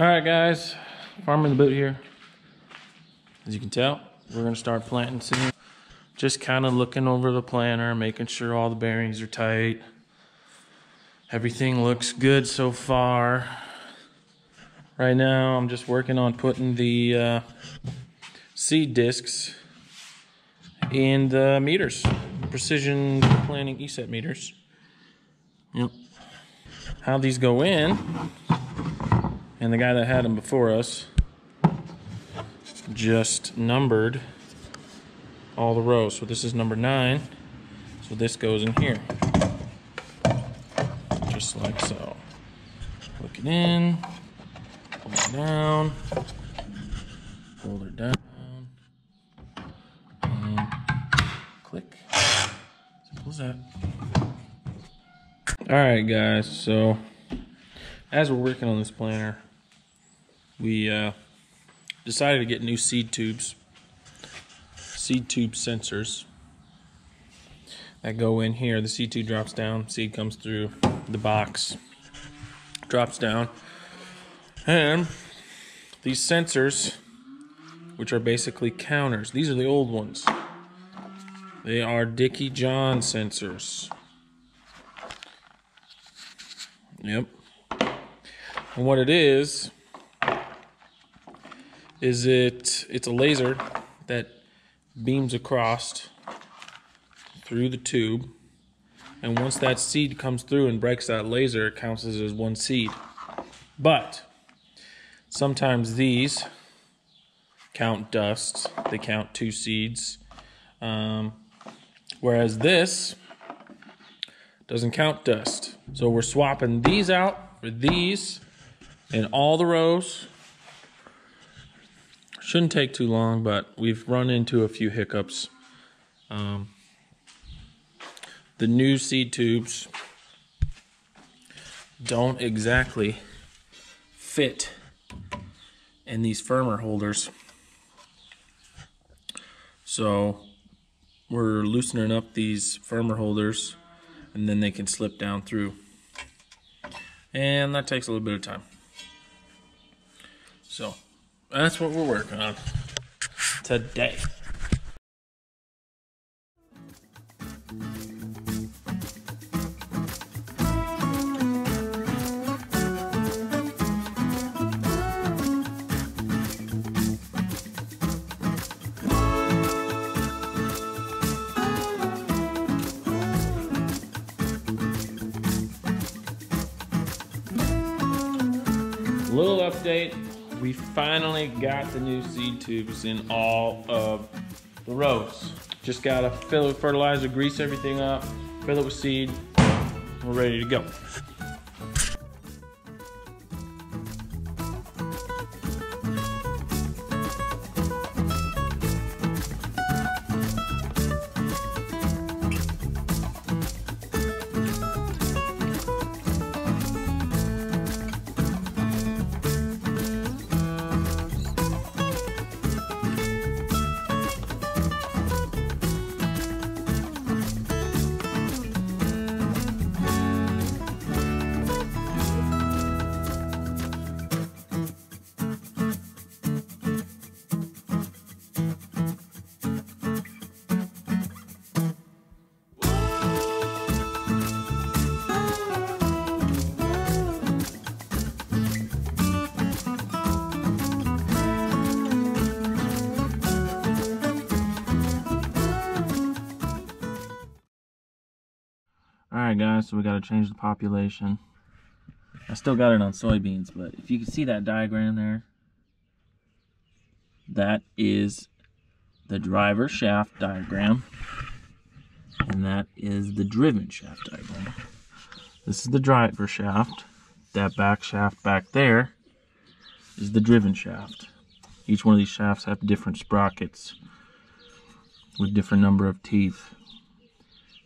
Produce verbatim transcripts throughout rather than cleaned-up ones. All right, guys, Farmer in the Boot here. As you can tell, we're gonna start planting soon. Just kind of looking over the planter, making sure all the bearings are tight. Everything looks good so far. Right now, I'm just working on putting the uh, seed discs in the meters, Precision Planting E S E T meters. Yep. How these go in, and the guy that had them before us just numbered all the rows. So this is number nine. So this goes in here, just like so. Look it in, pull it down, hold it down, and click. Simple as that. All right, guys. So as we're working on this planter, we uh, decided to get new seed tubes. Seed tube sensors that go in here. The seed tube drops down, seed comes through the box, drops down, and these sensors, which are basically counters, these are the old ones. They are Dicky John sensors. Yep. And what it is is it it's a laser that beams across through the tube, and once that seed comes through and breaks that laser, it counts as one seed. But sometimes these count dusts, they count two seeds, um, whereas this doesn't count dust. So we're swapping these out for these in all the rows. Shouldn't take too long, but we've run into a few hiccups. Um, the new seed tubes don't exactly fit in these firmer holders. So we're loosening up these firmer holders, and then they can slip down through. And that takes a little bit of time. So that's what we're working on today. Little update. We finally got the new seed tubes in all of the rows. Just gotta fill it with fertilizer, grease everything up, fill it with seed. We're ready to go. Alright guys, so we gotta change the population. I still got it on soybeans, but if you can see that diagram there, that is the driver shaft diagram, and that is the driven shaft diagram. This is the driver shaft. That back shaft back there is the driven shaft. Each one of these shafts have different sprockets with different number of teeth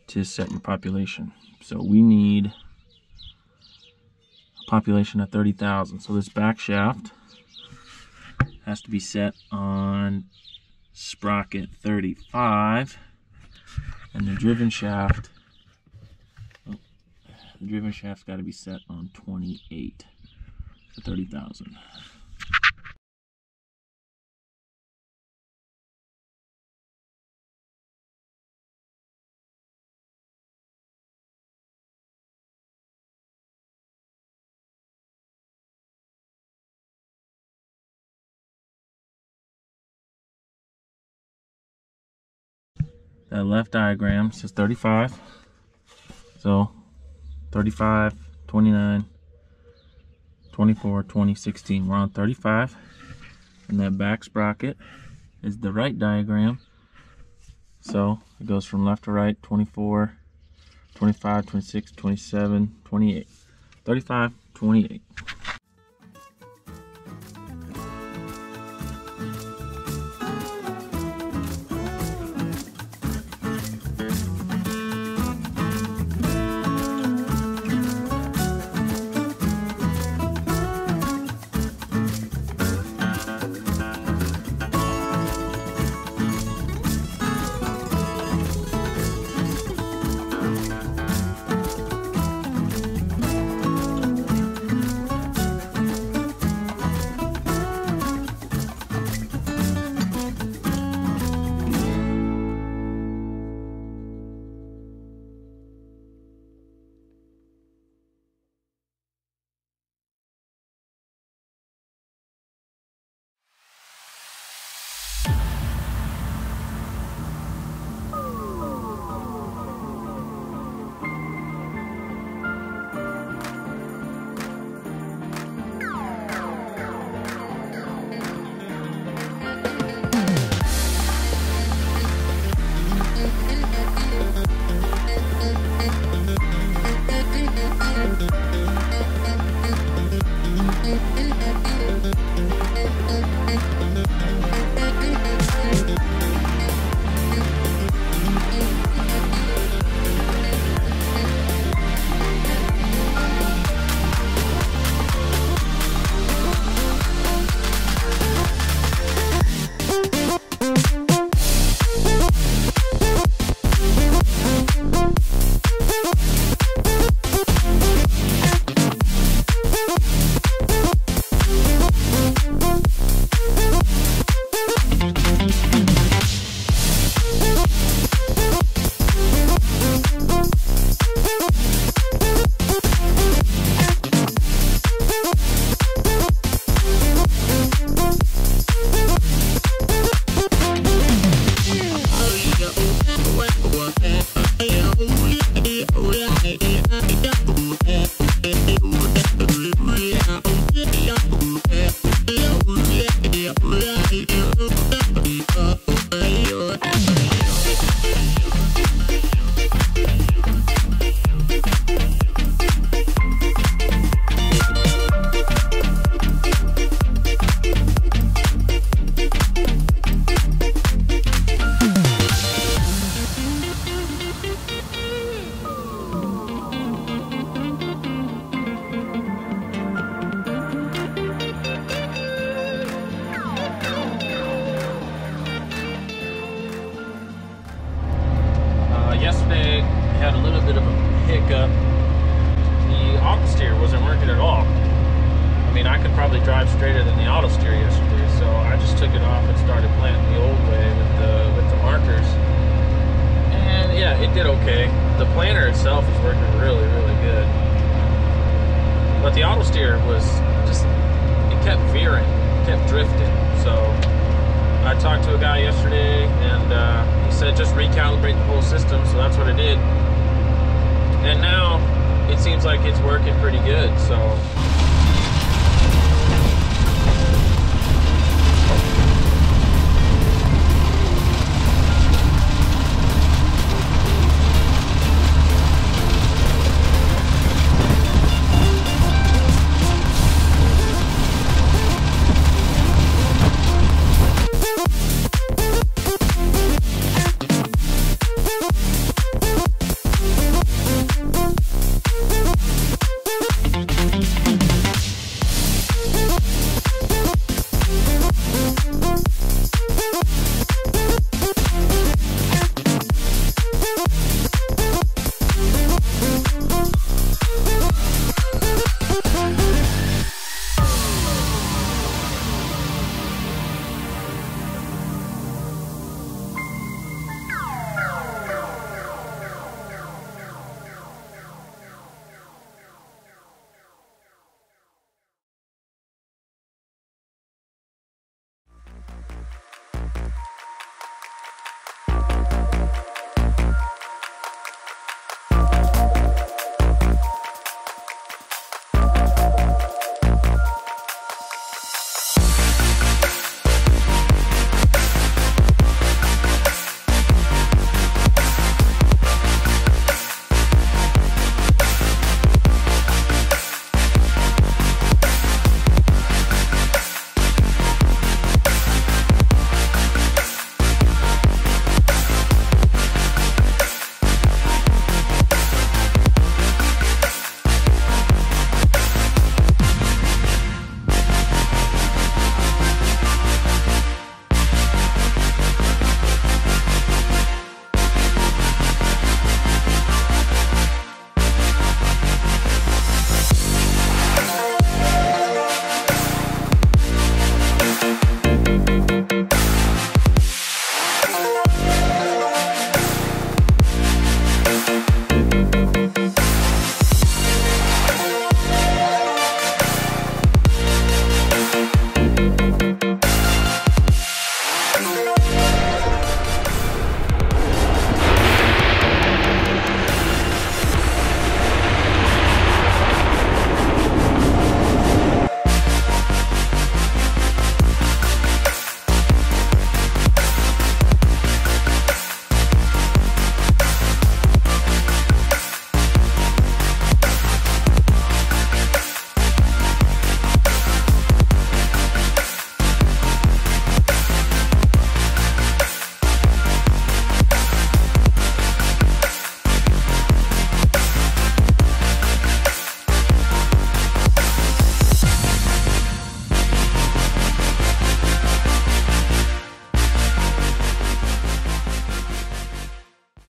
to set your population. So we need a population of thirty thousand. So this back shaft has to be set on sprocket thirty-five, and the driven shaft, oh, the driven shaft's got to be set on twenty-eight. for thirty thousand. That left diagram says thirty-five, so thirty-five, twenty-nine, twenty-four, twenty, sixteen. We're on thirty-five, and that back sprocket is the right diagram, so it goes from left to right, twenty-four, twenty-five, twenty-six, twenty-seven, twenty-eight, thirty-five, twenty-eight. It seems like it's working pretty good, so